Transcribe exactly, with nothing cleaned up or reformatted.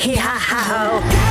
hee ha ha ho.